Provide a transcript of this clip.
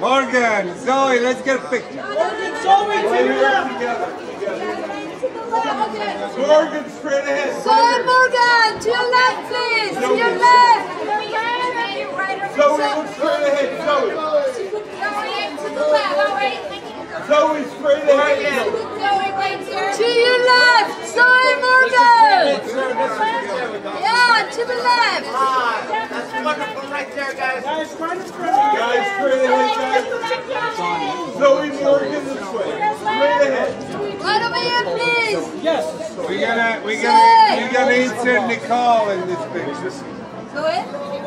Morgan, Zoe, let's get a picture. Morgan, Zoe, together. Morgan, spread ahead. Zoe, Morgan, to your left, please. To your left. Zoe, look straight ahead. Zoe. To the left. All right. Zoe, straight ahead. Zoe, right here. To your left. Zoe, Morgan. Yeah, to the left. That's wonderful right there, guys. Guys, straight ahead, guys. Zoe, Morgan, this way. Straight ahead. Right over here, please. Yes. We're gonna insert Nicole in this picture. Go ahead.